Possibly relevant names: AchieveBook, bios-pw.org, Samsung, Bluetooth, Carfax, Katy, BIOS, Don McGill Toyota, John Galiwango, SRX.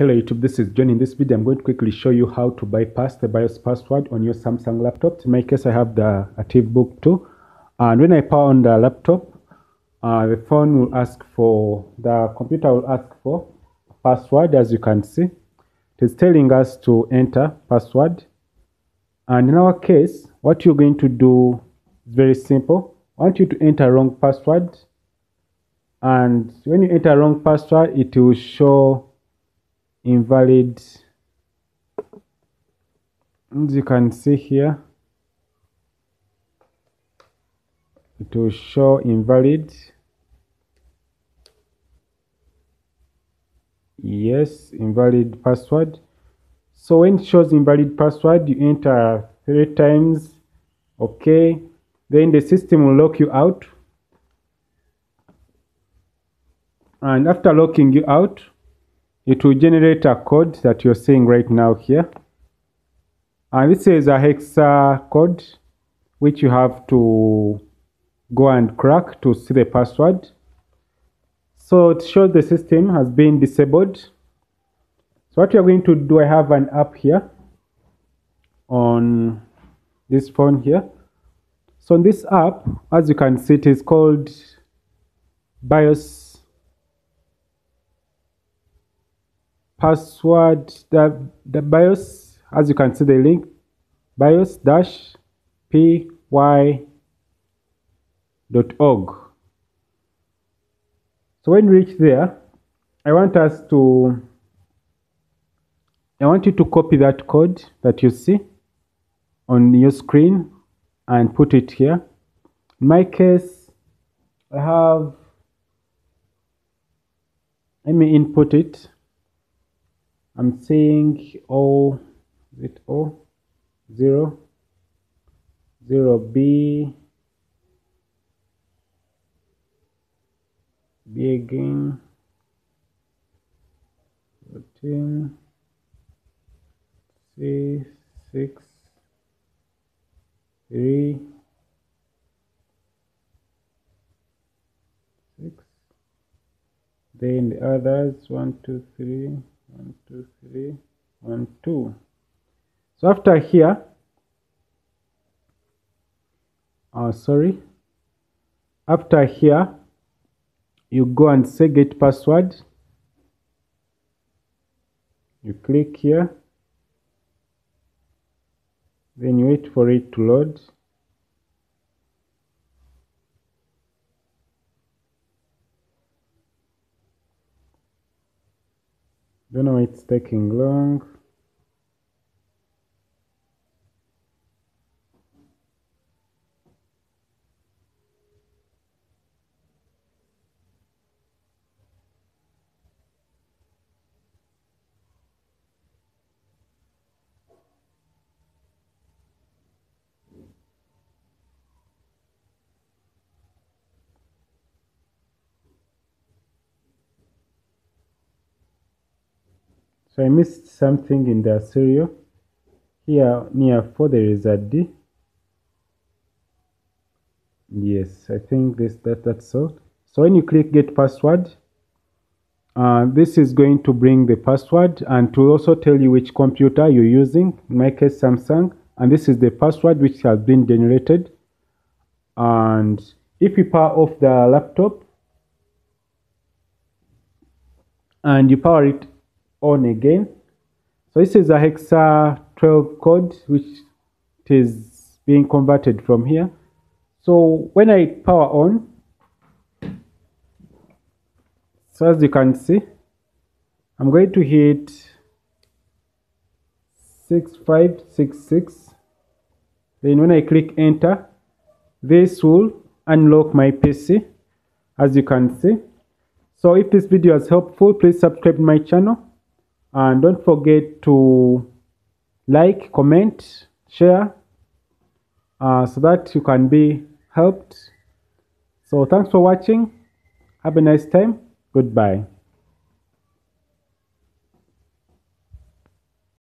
Hello YouTube, this is John. In this video I'm going to quickly show you how to bypass the BIOS password on your Samsung laptop. In my case I have the AchieveBook 2, and when I power on the laptop, the phone will ask for, the computer will ask for a password. As you can see, it is telling us to enter password, and in our case what you're going to do is very simple. I want you to enter wrong password, and when you enter wrong password it will show invalid, as you can see here, it will show invalid. Yes, invalid password. So when it shows invalid password, you enter 3 times, okay, then the system will lock you out, and after locking you out it will generate a code that you're seeing right now here, and this is a hexa code which you have to go and crack to see the password. So it shows the system has been disabled. So what you're going to do, I have an app here on this phone here. So in this app, as you can see, it is called BIOS password, the BIOS, as you can see the link, bios-pw.org. So when we reach there, I want you to copy that code that you see on your screen and put it here. In my case, I have, let me input it. I'm saying O 0 0 B again 14 C 6 3 6, then the others 1 2 3 1 2 3 1 2. So after here, after here you go and say get password, you click here, then you wait for it to load. Don't know why it's taking long. So I missed something in the serial. Here near 4 there is a D. Yes, I think that's all. So when you click get password, this is going to bring the password, and to also tell you which computer you're using. In my case Samsung, and this is the password which has been generated. And if you power off the laptop and you power it on again, so this is a hexa 12 code which is being converted from here. So when I power on, so as you can see, I'm going to hit 6566, then when I click enter, this will unlock my PC, as you can see. So if this video is helpful, please subscribe to my channel, and don't forget to like, comment, share, so that you can be helped. So thanks for watching. Have a nice time. Goodbye.